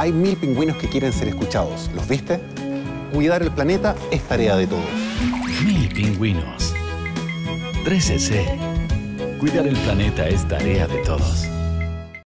Hay 1000 pingüinos que quieren ser escuchados. ¿Los viste? Cuidar el planeta es tarea de todos. 1000 pingüinos. 13C. Cuidar el planeta es tarea de todos.